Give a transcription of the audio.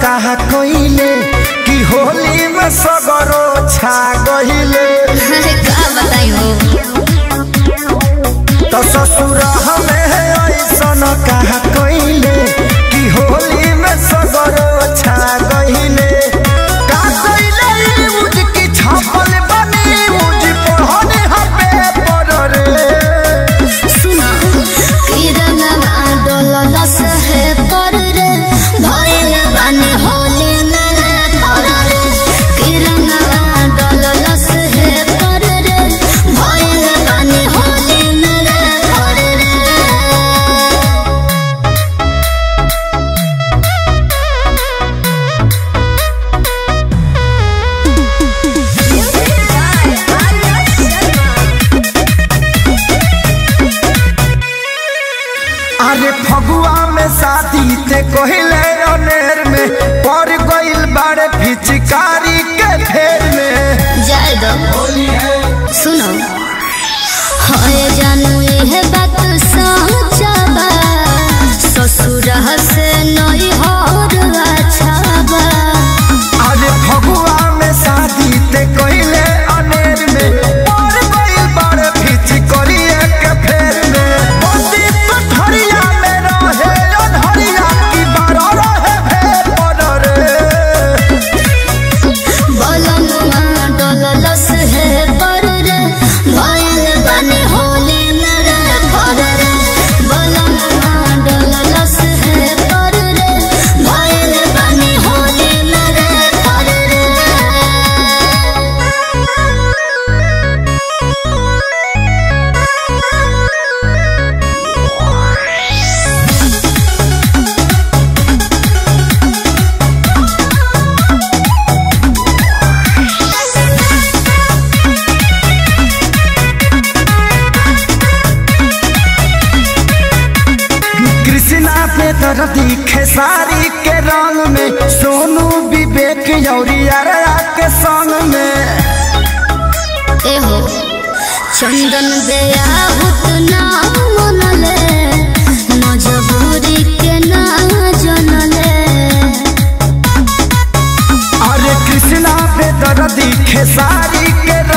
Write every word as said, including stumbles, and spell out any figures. कहा कइले कि होली में सगरो छा गइले। अरे का बताई हो तो ससुर हमें ऐसन कहा कइले कि होली में सगरो छा गइले। का कइले मुझ की छपल बनी मुझ पहने हपे पर रे सुन कि रंग आडल दस है पर रे भइल बने होली ना थोड़ा रे कि रंग आडल दस है पर रे भइल बने होली ना थोड़ा रे। अरे फगुआ में शादी ते कहिले अनेर में पर गइल बाड़े फिचकारी के फेर में जाय द होली है। सुनो हाय जानू ये बात सच बा ससुर से नई होर अच्छा बा। अरे फगुआ में शादी ते कहिले अनेर में दर्दी खेसारी के रंग में सोनू विवेक यौरिया के संग में ए हो चंदन बेया भूत ना मनले मजबूरी के ना जनले। अरे कृष्णा पे दर्दी खेसारी के